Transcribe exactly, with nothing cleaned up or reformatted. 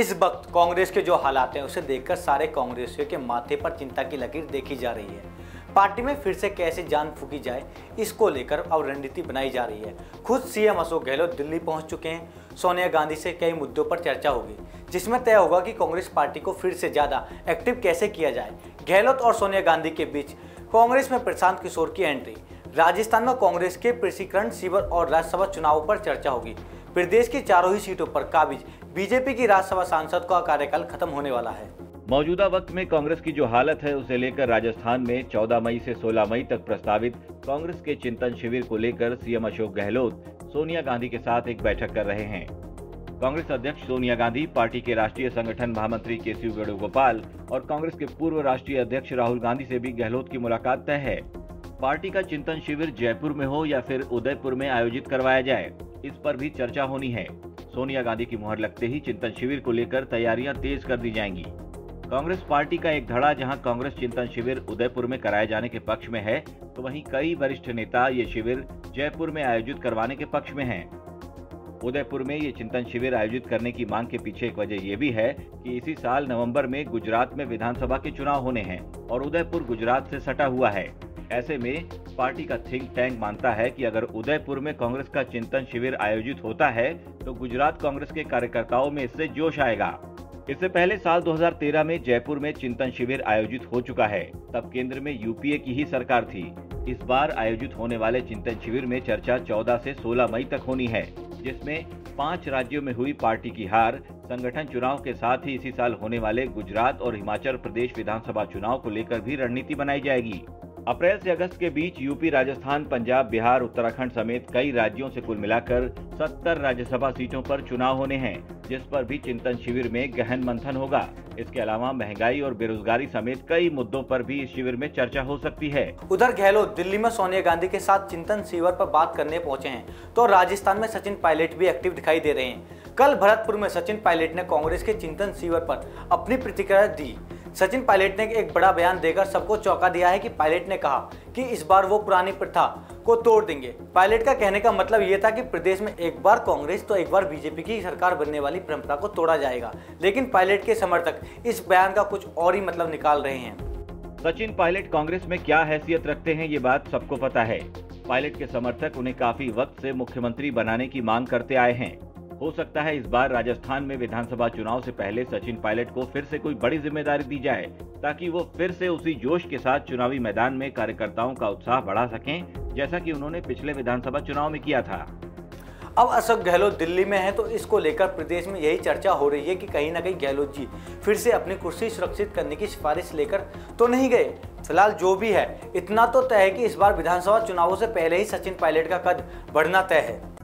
इस वक्त कांग्रेस के जो हालात हैं उसे देखकर सारे कांग्रेसियों के माथे पर चिंता की लकीर देखी जा रही है। पार्टी में फिर से कैसे जान फूंकी जाए, इसको लेकर अब रणनीति बनाई जा रही है। खुद सीएम अशोक गहलोत दिल्ली पहुंच चुके हैं। सोनिया गांधी से कई मुद्दों पर चर्चा होगी, जिसमें तय होगा कि कांग्रेस पार्टी को फिर से ज़्यादा एक्टिव कैसे किया जाए। गहलोत और सोनिया गांधी के बीच कांग्रेस में प्रशांत किशोर की एंट्री, राजस्थान में कांग्रेस के प्रशिक्षण शिविर और राज्यसभा चुनावों पर चर्चा होगी। प्रदेश की चारों ही सीटों पर काबिज बीजेपी की राज्यसभा सांसद का कार्यकाल खत्म होने वाला है। मौजूदा वक्त में कांग्रेस की जो हालत है उसे लेकर राजस्थान में चौदह मई से सोलह मई तक प्रस्तावित कांग्रेस के चिंतन शिविर को लेकर सीएम अशोक गहलोत सोनिया गांधी के साथ एक बैठक कर रहे हैं। कांग्रेस अध्यक्ष सोनिया गांधी, पार्टी के राष्ट्रीय संगठन महामंत्री के सी वेणुगोपाल और कांग्रेस के पूर्व राष्ट्रीय अध्यक्ष राहुल गांधी से भी गहलोत की मुलाकात तय है। पार्टी का चिंतन शिविर जयपुर में हो या फिर उदयपुर में आयोजित करवाया जाए, इस पर भी चर्चा होनी है। सोनिया गांधी की मुहर लगते ही चिंतन शिविर को लेकर तैयारियां तेज कर दी जाएंगी। कांग्रेस पार्टी का एक धड़ा जहाँ कांग्रेस चिंतन शिविर उदयपुर में कराए जाने के पक्ष में है, तो वहीं कई वरिष्ठ नेता ये शिविर जयपुर में आयोजित करवाने के पक्ष में है। उदयपुर में ये चिंतन शिविर आयोजित करने की मांग के पीछे एक वजह ये भी है कि इसी साल नवंबर में गुजरात में विधानसभा के चुनाव होने हैं और उदयपुर गुजरात से सटा हुआ है। ऐसे में पार्टी का थिंक टैंक मानता है कि अगर उदयपुर में कांग्रेस का चिंतन शिविर आयोजित होता है तो गुजरात कांग्रेस के कार्यकर्ताओं में इससे जोश आएगा। इससे पहले साल दो हज़ार तेरह में जयपुर में चिंतन शिविर आयोजित हो चुका है, तब केंद्र में यूपीए की ही सरकार थी। इस बार आयोजित होने वाले चिंतन शिविर में चर्चा चौदह से सोलह मई तक होनी है, जिसमें पांच राज्यों में हुई पार्टी की हार, संगठन चुनाव के साथ ही इसी साल होने वाले गुजरात और हिमाचल प्रदेश विधानसभा चुनाव को लेकर भी रणनीति बनाई जाएगी। अप्रैल से अगस्त के बीच यूपी, राजस्थान, पंजाब, बिहार, उत्तराखंड समेत कई राज्यों से कुल मिलाकर सत्तर राज्यसभा सीटों पर चुनाव होने हैं, जिस पर भी चिंतन शिविर में गहन मंथन होगा। इसके अलावा महंगाई और बेरोजगारी समेत कई मुद्दों पर भी इस शिविर में चर्चा हो सकती है। उधर गहलोत दिल्ली में सोनिया गांधी के साथ चिंतन शिविर पर बात करने पहुंचे हैं, तो राजस्थान में सचिन पायलट भी एक्टिव दिखाई दे रहे हैं। कल भरतपुर में सचिन पायलट ने कांग्रेस के चिंतन शिविर पर अपनी प्रतिक्रिया दी। सचिन पायलट ने एक बड़ा बयान देकर सबको चौंका दिया है कि पायलट ने कहा कि इस बार वो पुरानी प्रथा को तोड़ देंगे। पायलट का कहने का मतलब ये था कि प्रदेश में एक बार कांग्रेस तो एक बार बीजेपी की सरकार बनने वाली परंपरा को तोड़ा जाएगा, लेकिन पायलट के समर्थक इस बयान का कुछ और ही मतलब निकाल रहे हैं। सचिन पायलट कांग्रेस में क्या हैसियत रखते हैं ये बात सबको पता है। पायलट के समर्थक उन्हें काफी वक्त से मुख्यमंत्री बनाने की मांग करते आए हैं। हो सकता है इस बार राजस्थान में विधानसभा चुनाव से पहले सचिन पायलट को फिर से कोई बड़ी जिम्मेदारी दी जाए, ताकि वो फिर से उसी जोश के साथ चुनावी मैदान में कार्यकर्ताओं का उत्साह बढ़ा सकें, जैसा कि उन्होंने पिछले विधानसभा चुनाव में किया था। अब अशोक गहलोत दिल्ली में है, तो इसको लेकर प्रदेश में यही चर्चा हो रही है कि कहीं ना कहीं गहलोत जी फिर से अपनी कुर्सी सुरक्षित करने की सिफारिश लेकर तो नहीं गए। फिलहाल जो भी है, इतना तो तय है कि इस बार विधानसभा चुनावों से पहले ही सचिन पायलट का कद बढ़ना तय है।